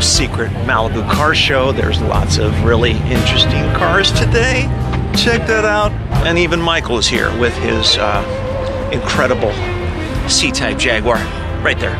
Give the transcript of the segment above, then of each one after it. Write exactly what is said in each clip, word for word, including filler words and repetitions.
Secret Malibu car show. There's lots of really interesting cars today. Check that out. And even Michael is here with his uh, incredible C-type Jaguar right there.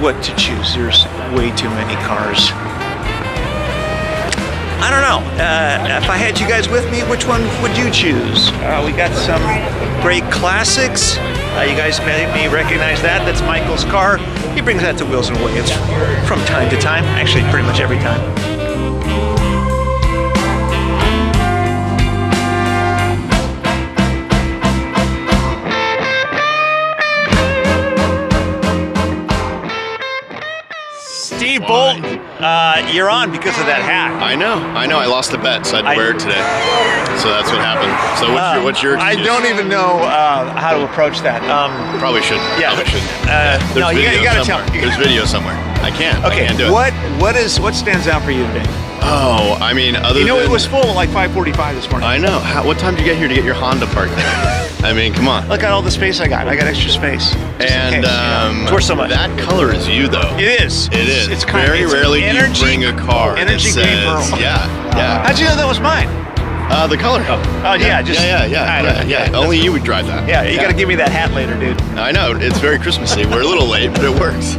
What to choose? There's way too many cars. I don't know. Uh, if I had you guys with me, which one would you choose? Uh, we got some great classics. Uh, you guys may, may recognize that. That's Michael's car. He brings that to Wheels and Waves from time to time. Actually, pretty much every time. Bolt, uh, you're on because of that hat. I know, I know. I lost the bet, so I'd I, wear it today. So that's what happened. So what's um, your, what's your? I don't even know uh, how to approach that. Um, probably should. Yeah, probably should. Uh, yeah. No, you gotta, you gotta tell me. There's video somewhere. I can't. Okay. I can't do it. What what is what stands out for you today? Oh, I mean, other you know, than, it was full like five forty-five this morning. I know. How, what time did you get here to get your Honda parked there? I mean, come on. Look at all the space I got. I got extra space. And case, um, it's worth so much. That color is you, though. It is. It is. It's kind very of, it's rarely energy, you bring a car. Energy green pearl. Yeah, yeah. How'd you know that was mine? Uh, the color. Oh, oh yeah, yeah, just yeah, yeah, yeah. Right, right, yeah. Right, only you cool. would drive that. Yeah, you yeah. got to give me that hat later, dude. I know. It's very Christmassy. We're a little late, but it works.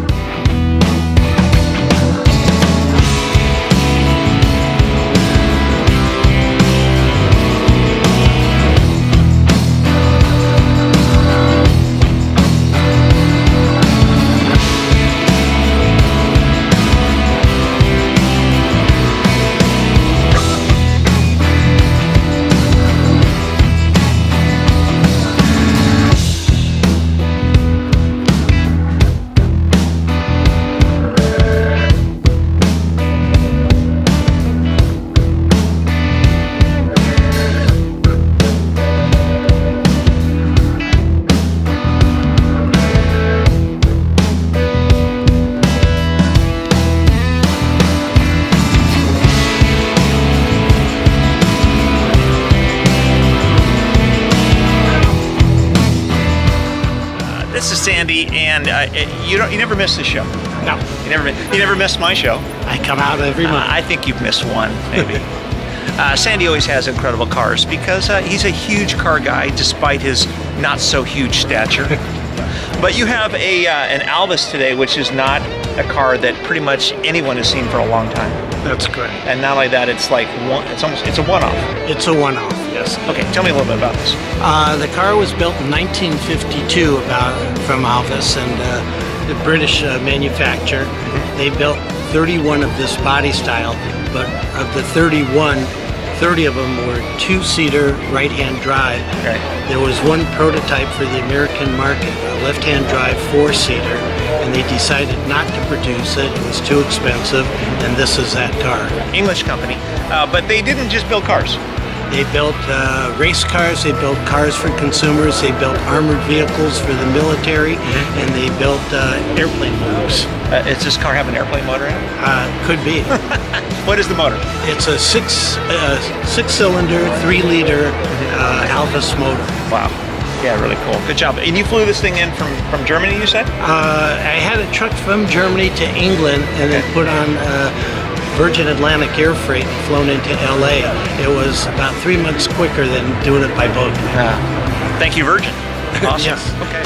This is Sandy, and uh, it, you don't you never miss the show. No, you never you never miss my show. I come out every month. Uh, I think you've missed one, maybe. uh, Sandy always has incredible cars because uh, he's a huge car guy, despite his not so huge stature. But you have a uh, an Alvis today, which is not a car that pretty much anyone has seen for a long time. That's great. And not only that, it's like one, it's almost it's a one-off. It's a one-off, yes. Okay, tell me a little bit about this. Uh, the car was built in nineteen fifty-two about from Alvis and uh, the British uh, manufacturer. Mm-hmm. They built thirty-one of this body style, but of the thirty-one, thirty of them were two-seater right-hand drive. Okay. There was one prototype for the American market, a left-hand drive four-seater, and they decided not to produce it. It was too expensive, and this is that car. English company, uh, but they didn't just build cars. They built uh, race cars, they built cars for consumers, they built armored vehicles for the military, mm-hmm. and they built uh, airplane motors. Uh, does this car have an airplane motor in it? Uh, could be. What is the motor? It's a six, uh, six-cylinder, three-liter uh, Alvis motor. Wow. Yeah, really cool. Good job. And you flew this thing in from, from Germany, you said? Uh, I had it trucked from Germany to England and then put on... Uh, Virgin Atlantic Air Freight flown into L A. It was about three months quicker than doing it by boat. Uh, thank you, Virgin. Awesome. Yes. Okay.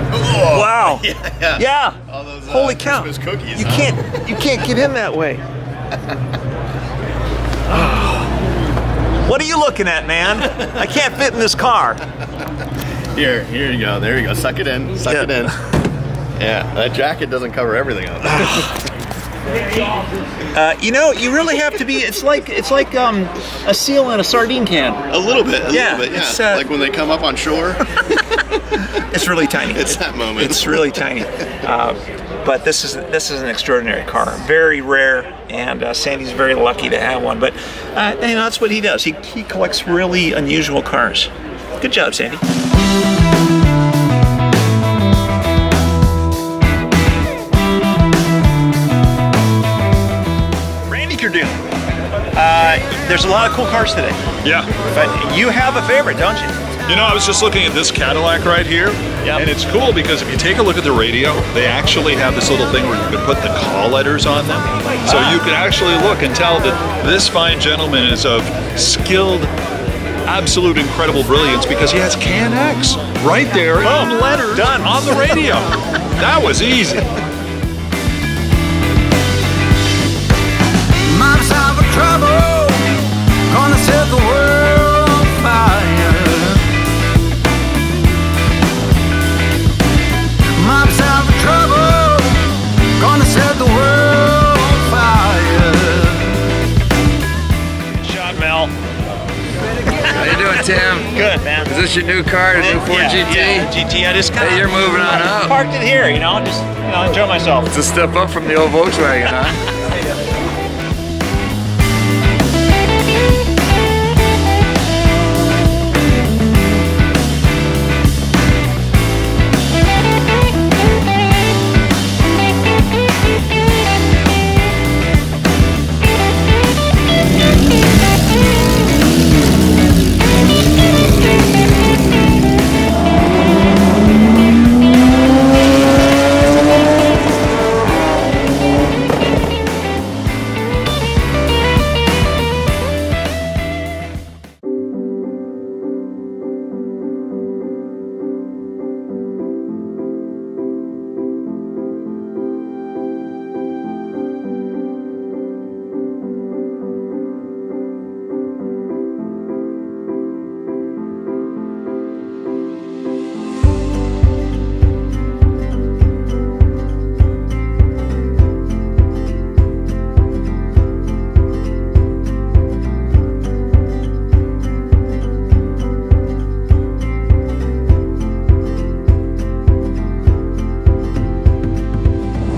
Wow! Yeah. yeah. yeah. All those, uh, Holy cow! Christmas cookies, you huh? can't, you can't get in that way. Oh. What are you looking at, man? I can't fit in this car. Here, here you go. There you go. Suck it in. Suck yeah. it in. Yeah, that jacket doesn't cover everything up. Uh, you know, you really have to be. It's like it's like um, a seal in a sardine can. A little bit. A yeah. Little bit, yeah. It's, uh, like when they come up on shore. It's really tiny. It's that moment. It's really tiny. Uh, but this is this is an extraordinary car, very rare, and uh, Sandy's very lucky to have one. But uh, you know, that's what he does. He he collects really unusual cars. Good job, Sandy. Randy Cardoon. Uh, there's a lot of cool cars today. Yeah. But you have a favorite, don't you? You know, I was just looking at this Cadillac right here, yep. and it's cool because if you take a look at the radio, they actually have this little thing where you can put the call letters on them. So you can actually look and tell that this fine gentleman is of skilled, absolute incredible brilliance because he has K N X right there in the letters done on the radio. That was easy. Tim. Good, man. Is this your new car, the new Ford yeah, G T? Yeah, G T, I just kind of... Hey, you're moving on up. I parked it here, you know, just, you know, enjoy myself. It's a step up from the old Volkswagen, huh?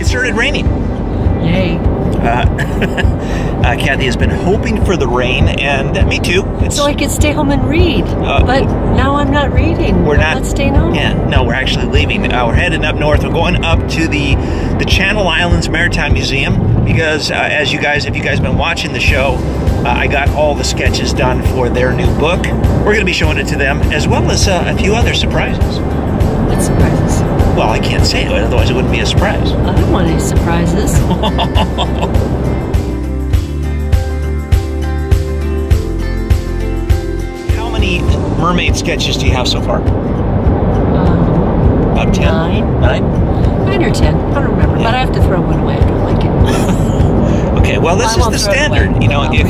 It started raining. Yay. Uh, Uh, Kathy has been hoping for the rain, and uh, me too. It's, so I could stay home and read, uh, but now I'm not reading. We're not, not staying home. Yeah, no, we're actually leaving. Uh, we're heading up north. We're going up to the the Channel Islands Maritime Museum because, uh, as you guys, if you guys been watching the show, uh, I got all the sketches done for their new book. We're going to be showing it to them, as well as uh, a few other surprises. What surprises? Well, I can't say it, otherwise it wouldn't be a surprise. I don't want any surprises. Mermaid sketches do you have so far? Um, About ten? Nine. Nine? Nine or ten. I don't remember, yeah. But I have to throw one away. I don't like it. Okay, well, this well, is the standard. Away, you know, if,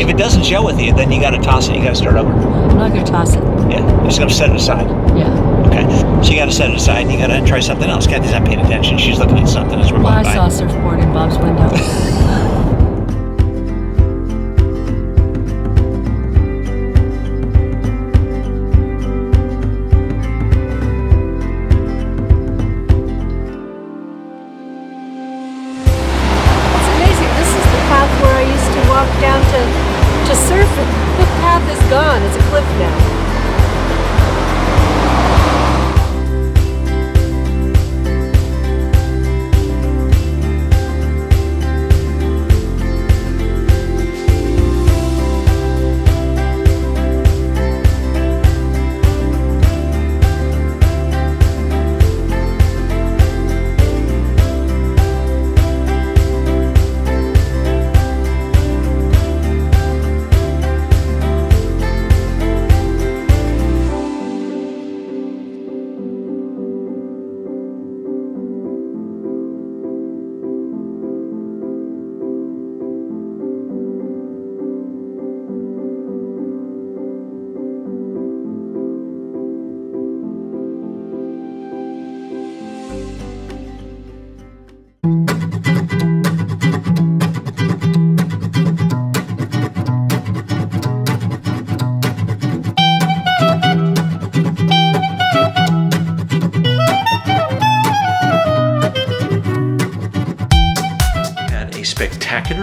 if it doesn't gel with you, then you got to toss it. You got to start over. I'm not going to toss it. Yeah, you're just going to set it aside. Yeah. Okay, so you got to set it aside and you got to try something else. Kathy's not paying attention. She's looking at something as we're well, going by. Well, I saw a surfboard in Bob's window.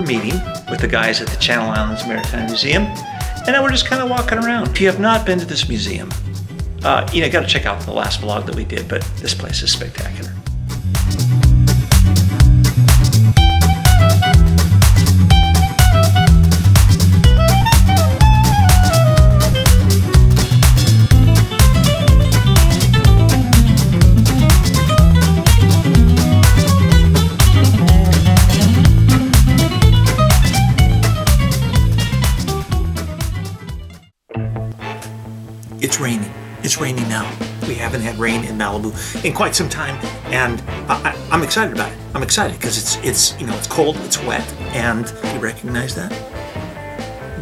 Meeting with the guys at the Channel Islands Maritime Museum, and now we're just kind of walking around. If you have not been to this museum, uh, you know, got to check out the last vlog that we did, but this place is spectacular. It's raining. It's raining now. We haven't had rain in Malibu in quite some time, and I, I, I'm excited about it. I'm excited because it's it's you know it's cold, it's wet, and you recognize that?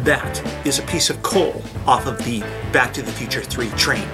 That is a piece of coal off of the Back to the Future three train.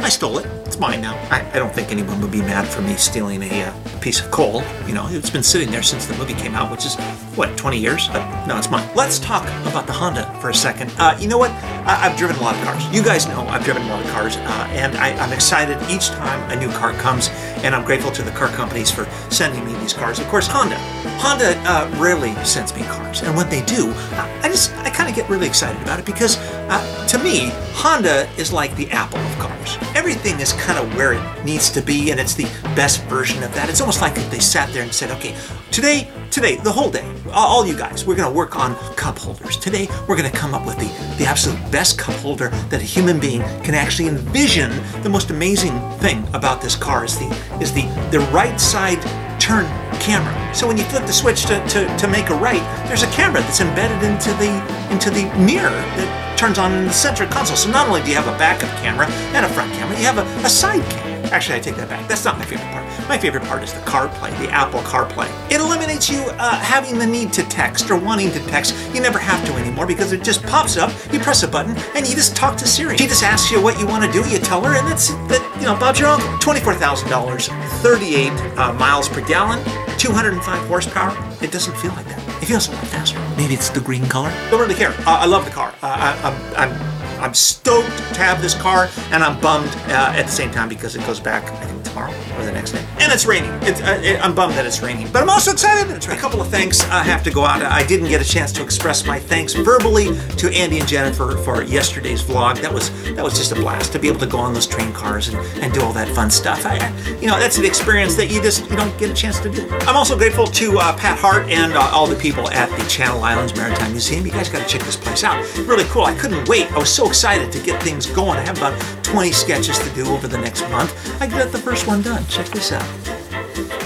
I stole it. It's mine now. I, I don't think anyone would be mad for me stealing a uh, piece of coal. You know, it's been sitting there since the movie came out, which is, what, twenty years? But no, it's mine. Let's talk about the Honda for a second. Uh, you know what? I I've driven a lot of cars. You guys know I've driven a lot of cars, uh, and I I'm excited each time a new car comes, and I'm grateful to the car companies for sending me these cars. Of course, Honda. Honda uh, rarely sends me cars, and when they do, I, I just, I kind of get really excited about it because, uh, to me, Honda is like the Apple of cars. Everything is kind of where it needs to be, and it's the best version of that. It's almost like they sat there and said, okay, today, today, the whole day, all you guys, we're gonna work on cup holders. Today, we're gonna come up with the, the absolute best cup holder that a human being can actually envision. The most amazing thing about this car is the, is the, the right side turn camera. So when you flip the switch to, to, to make a right, there's a camera that's embedded into the, into the mirror that turns on in the center console. So not only do you have a backup camera and a front camera, you have a, a side camera. Actually, I take that back. That's not my favorite part. My favorite part is the CarPlay, the Apple CarPlay. It eliminates you uh, having the need to text or wanting to text. You never have to anymore because it just pops up, you press a button, and you just talk to Siri. She just asks you what you want to do, you tell her, and that's that. You know, Bob's your uncle. twenty-four thousand dollars, thirty-eight uh, miles per gallon, two hundred five horsepower. It doesn't feel like that. It feels a lot faster. Maybe it's the green color. Don't really care. Uh, I love the car. Uh, I, I'm... I'm I'm stoked to have this car, and I'm bummed uh, at the same time because it goes back, I think, tomorrow or the next day. And it's raining. It's, uh, it, I'm bummed that it's raining, but I'm also excited that it's raining. A couple of thanks I have to go out. I didn't get a chance to express my thanks verbally to Andy and Jennifer for yesterday's vlog. That was that was just a blast to be able to go on those train cars and, and do all that fun stuff. I, you know, that's an experience that you just you don't get a chance to do. I'm also grateful to uh, Pat Hart and uh, all the people at the Channel Islands Maritime Museum. You guys got to check this place out. Really cool. I couldn't wait. I was so excited to get things going. I have about twenty sketches to do over the next month. I got the first one done. Check this out.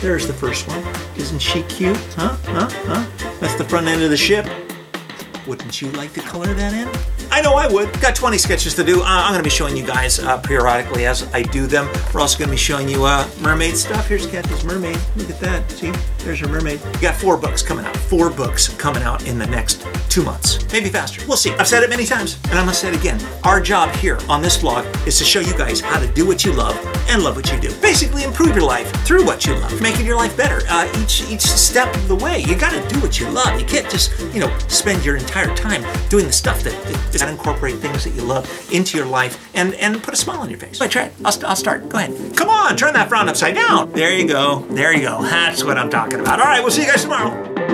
There's the first one. Isn't she cute? Huh? Huh? Huh? That's the front end of the ship. Wouldn't you like to color that in? I know I would. Got twenty sketches to do. Uh, I'm going to be showing you guys uh, periodically as I do them. We're also going to be showing you uh, mermaid stuff. Here's Kathy's mermaid. Look at that. See? There's your mermaid. We got four books coming out. Four books coming out in the next two months. Maybe faster. We'll see. I've said it many times, and I'm going to say it again. Our job here on this vlog is to show you guys how to do what you love and love what you do. Basically, improve your life through what you love, making your life better uh, each, each step of the way. You got to do what you love. You can't just, you know, spend your entire time doing the stuff that, that, that incorporate things that you love into your life and, and put a smile on your face. So I try it. I'll, st I'll start. Go ahead. Come on, turn that frown upside down. There you go. There you go. That's what I'm talking about. All right, we'll see you guys tomorrow.